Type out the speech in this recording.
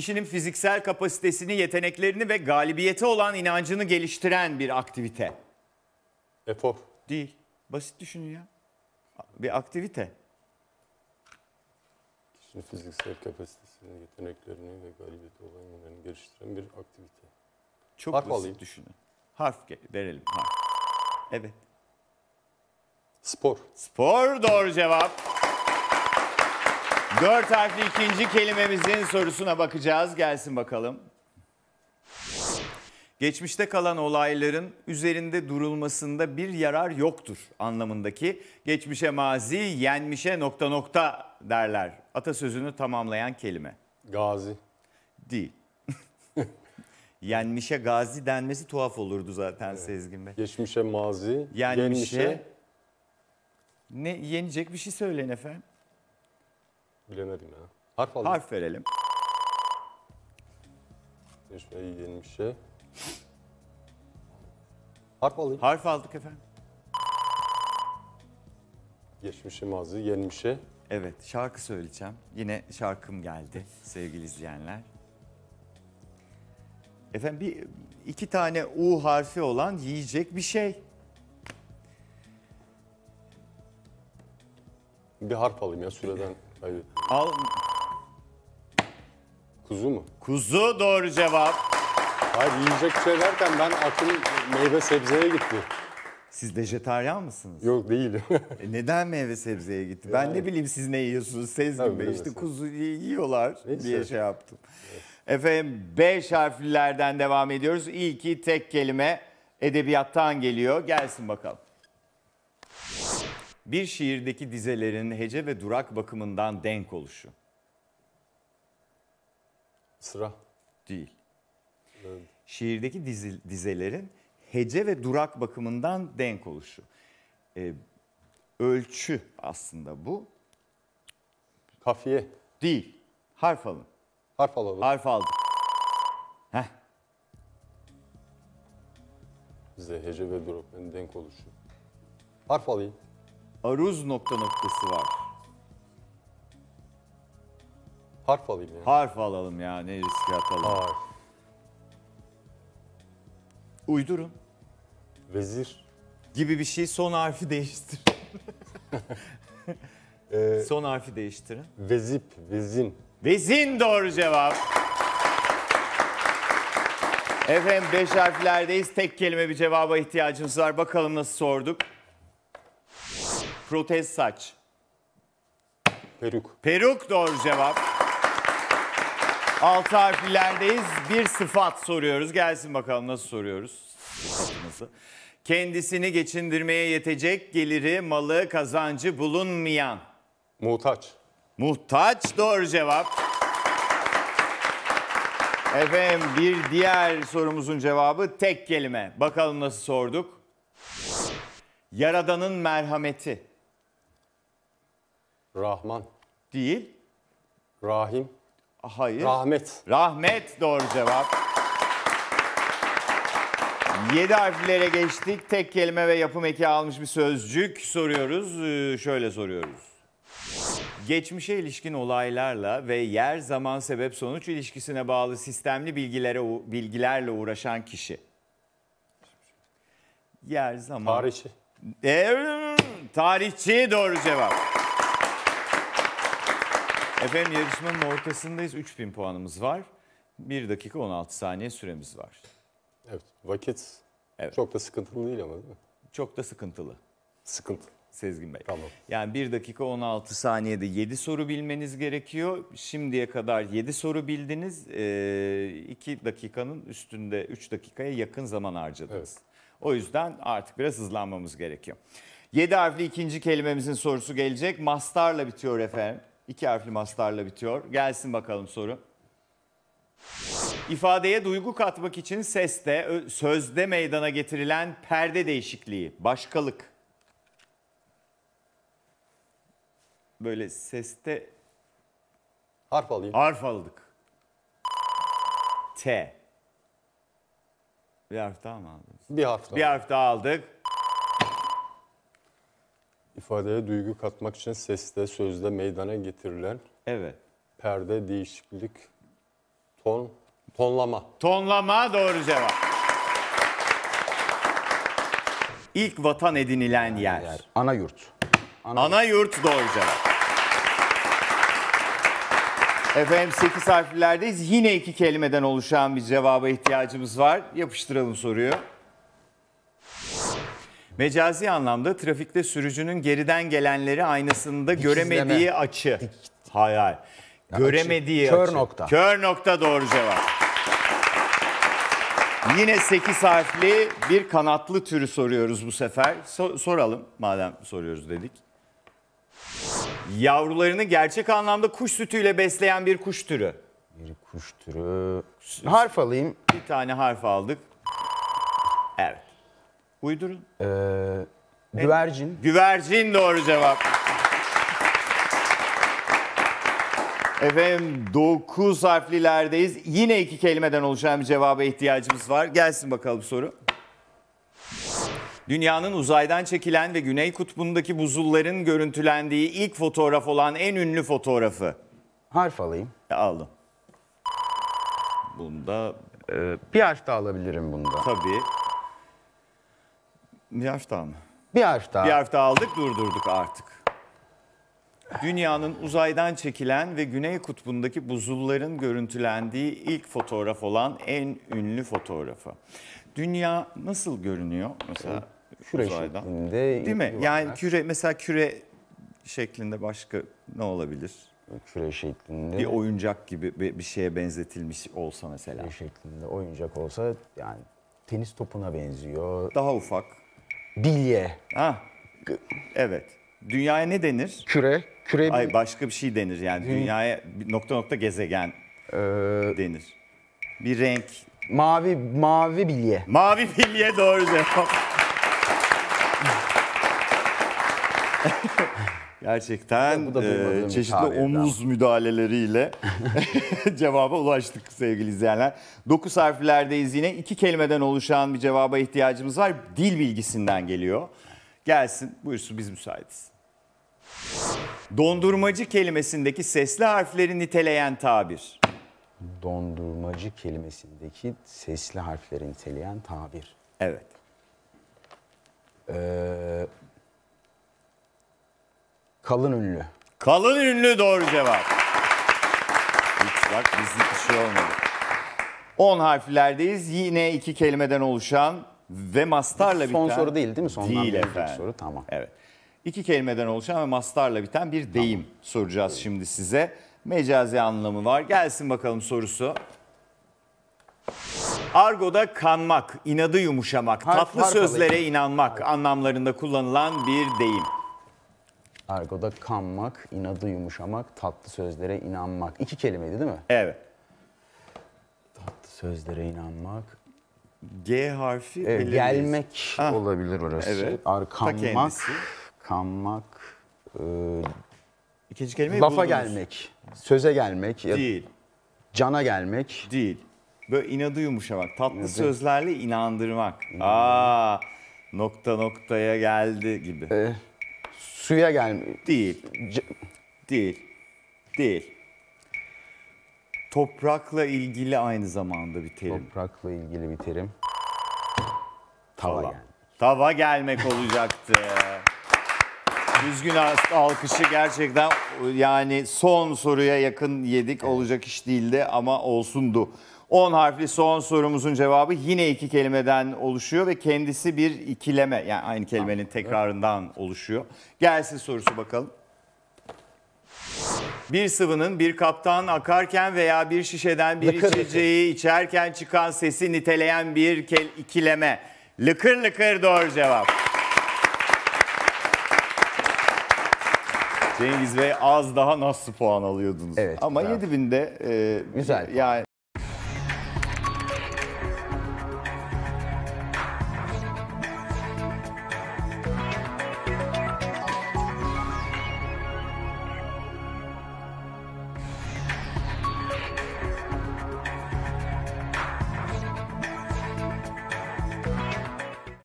kişinin fiziksel kapasitesini, yeteneklerini ve galibiyete olan inancını geliştiren bir aktivite. Efor. Değil. Basit düşünün ya. Bir aktivite. Kişinin fiziksel kapasitesini, yeteneklerini ve galibiyete olan inancını geliştiren bir aktivite. Çok harf basit alayım. Düşünün. Harf verelim. Harf. Evet. Spor. Spor doğru cevap. 4 harfli ikinci kelimemizin sorusuna bakacağız. Gelsin bakalım. Geçmişte kalan olayların üzerinde durulmasında bir yarar yoktur anlamındaki geçmişe mazi, yenmişe nokta nokta derler. Atasözünü tamamlayan kelime. Gazi. Değil. Yenmişe gazi denmesi tuhaf olurdu zaten, evet. Sezgin Bey. Geçmişe mazi, yenmişe... Ne yenecek bir şey söyleyin efendim. Bilemedim ya. Harf alalım. Harf verelim. Yenmişe. Harf alayım. Harf aldık efendim. Geçmişe mazi, yenmişe. Evet, şarkı söyleyeceğim. Yine şarkım geldi sevgili izleyenler. Efendim iki tane U harfi olan yiyecek bir şey. Bir harf alayım ya süreden. Hayır. Al. Kuzu mu? Kuzu doğru cevap. Hayır, yiyecek şey derken ben aklım meyve sebzeye gitti. Siz vejetaryen mısınız? Yok değilim. Neden meyve sebzeye gitti? Yani. Ben ne bileyim siz ne yiyorsunuz Sezgin Bey? İşte kuzu yiyorlar neyse diye şey yaptım. Evet. Efendim 5 harflilerden devam ediyoruz. İlki tek kelime edebiyattan geliyor. Gelsin bakalım. Bir şiirdeki dizelerin hece ve durak bakımından denk oluşu. Sıra. Değil. Evet. Şiirdeki dizelerin hece ve durak bakımından denk oluşu. Ölçü aslında bu. Kafiye. Değil. Harf alın. Harf alalım. Harf aldık. Heh. Bize hece ve durak denk oluşu. Harf alayım. Aruz nokta noktası var. Harf alayım yani. Harf alalım ya, ne riske atalım. Harf. Uydurun. Vezir. Gibi bir şey, son harfi değiştir. Son harfi değiştirin. Vezip, vezin. Vezin doğru cevap. Efendim 5 harflerdeyiz. Tek kelime bir cevaba ihtiyacımız var. Bakalım nasıl sorduk. Protez saç. Peruk. Peruk doğru cevap. 6 harflerdeyiz. Bir sıfat soruyoruz. Gelsin bakalım nasıl soruyoruz. Sıfatımızı. Kendisini geçindirmeye yetecek geliri, malı, kazancı bulunmayan. Muhtaç. Muhtaç doğru cevap. Efendim bir diğer sorumuzun cevabı tek kelime. Bakalım nasıl sorduk. Yaradan'ın merhameti. Rahman. Değil. Rahim. Hayır. Rahmet. Rahmet doğru cevap. 7 harflere geçtik. Tek kelime ve yapım eki almış bir sözcük soruyoruz. Şöyle soruyoruz. Geçmişe ilişkin olaylarla ve yer, zaman, sebep, sonuç ilişkisine bağlı sistemli bilgilerle uğraşan kişi. Yer, zaman. Tarihçi. Tarihçi doğru cevap. Efendim yarışmanın ortasındayız. 3000 puanımız var. 1 dakika 16 saniye süremiz var. Evet, vakit evet. Çok da sıkıntılı değil ama değil mi? Çok da sıkıntılı. Sıkıntı. Sezgin Bey. Tamam. Yani 1 dakika 16 saniyede 7 soru bilmeniz gerekiyor. Şimdiye kadar 7 soru bildiniz. 2 dakikanın üstünde 3 dakikaya yakın zaman harcadınız. Evet. O yüzden artık biraz hızlanmamız gerekiyor. 7 harfli ikinci kelimemizin sorusu gelecek. Mastarla bitiyor efendim. 2 harfli mastarla bitiyor. Gelsin bakalım soru. İfadeye duygu katmak için seste, sözde meydana getirilen perde değişikliği, başkalık. Böyle seste... Harf alayım. Harf aldık. T. Bir harf daha mı aldınız? Bir harf daha. Bir harf daha aldık. İfadeye duygu katmak için seste, sözde meydana getirilen evet. Perde değişiklik Tonlama. Tonlama doğru cevap. İlk vatan edinilen yer. Anayurt. Anayurt doğru cevap. Efendim 8 harflerdeyiz. Yine 2 kelimeden oluşan bir cevaba ihtiyacımız var. Yapıştıralım soruyu. Mecazi anlamda trafikte sürücünün geriden gelenleri aynasında göremediği açı. Hayal. Göremediği açı. Kör nokta. Kör nokta doğru cevap. Yine 8 harfli bir kanatlı türü soruyoruz bu sefer. Soralım madem soruyoruz dedik. Yavrularını gerçek anlamda kuş sütüyle besleyen bir kuş türü. Bir kuş türü. Harf alayım. Bir tane harf aldık. Evet. Uydurun. Güvercin. Evet. Güvercin doğru cevap. Efendim 9 harflilerdeyiz. Yine 2 kelimeden oluşan bir cevaba ihtiyacımız var. Gelsin bakalım soru. Dünyanın uzaydan çekilen ve Güney Kutbu'ndaki buzulların görüntülendiği ilk fotoğraf olan en ünlü fotoğrafı. Harf alayım. Aldım. Bunda bir harf daha alabilirim bunda. Tabii. Bir harf daha mı? Bir harf daha. Bir harf daha aldık, durdurduk artık. Dünyanın uzaydan çekilen ve Güney Kutbu'ndaki buzulların görüntülendiği ilk fotoğraf olan en ünlü fotoğrafı. Dünya nasıl görünüyor mesela? Küre uzaydan şeklinde. Değil mi? Yani küre, mesela küre şeklinde başka ne olabilir? Küre şeklinde. Bir oyuncak gibi bir şeye benzetilmiş olsa mesela. Küre şeklinde oyuncak olsa yani tenis topuna benziyor. Daha ufak. Bilye. Ha. Evet. Dünyaya ne denir? Küre. Küre. Ay başka bir şey denir yani. Dünyaya nokta nokta gezegen denir. Bir renk. Mavi bilye. Mavi bilye doğru cevap. Gerçekten çeşitli omuz müdahaleleriyle cevaba ulaştık sevgili izleyenler. 9 harflerdeyiz yine. 2 kelimeden oluşan bir cevaba ihtiyacımız var. Dil bilgisinden geliyor. Gelsin buyursun biz müsaitiz. Dondurmacı kelimesindeki sesli harfleri niteleyen tabir. Dondurmacı kelimesindeki sesli harfleri niteleyen tabir. Evet. Kalın ünlü. Kalın ünlü doğru cevap. Hiç bak bizlik bir şey olmadı. 10 harflerdeyiz. Yine 2 kelimeden oluşan ve mastarla biten. Son soru değil mi? Sondan değil efendim. Soru tamam. Evet. 2 kelimeden oluşan ve mastarla biten bir deyim tamam. Soracağız evet. Şimdi size. Mecazi anlamı var. Gelsin bakalım sorusu. Argo'da kanmak, inadı yumuşamak, tatlı sözlere inanmak anlamlarında kullanılan bir deyim. Argo'da kanmak, inadı yumuşamak, tatlı sözlere inanmak. 2 kelimeydi değil mi? Evet. Tatlı sözlere inanmak. G harfi. Evet, gelmek olabilir orası. Evet. Kanmak. Kanmak. İkinci kelimeyi lafa buldunuz. Gelmek, söze gelmek. Değil. Cana gelmek. Değil. Böyle inadı yumuşamak, tatlı sözlerle inandırmak. Aa, nokta noktaya geldi gibi. Suya gelmek. Değil. Değil. Toprakla ilgili aynı zamanda bir terim. Toprakla ilgili bir terim. Tava gelmek olacaktı. Düzgün alkışı gerçekten yani son soruya yakın yedik olacak iş değildi ama olsundu. 10 harfli son sorumuzun cevabı yine 2 kelimeden oluşuyor ve kendisi bir ikileme yani aynı kelimenin tekrarından oluşuyor. Gelsin sorusu bakalım. Bir sıvının bir kaptan akarken veya bir şişeden bir içeceği içerken çıkan sesi niteleyen bir ikileme. Lıkır lıkır doğru cevap. Cengiz Bey az daha nasıl puan alıyordunuz? Evet, ama 7000'de güzel. Yani